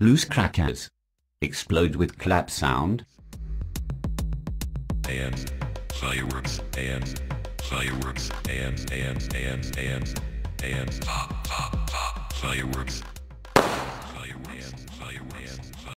Loose crackers. Explode with clap sound. And fireworks. And fireworks. And pop, pop, pop, fireworks.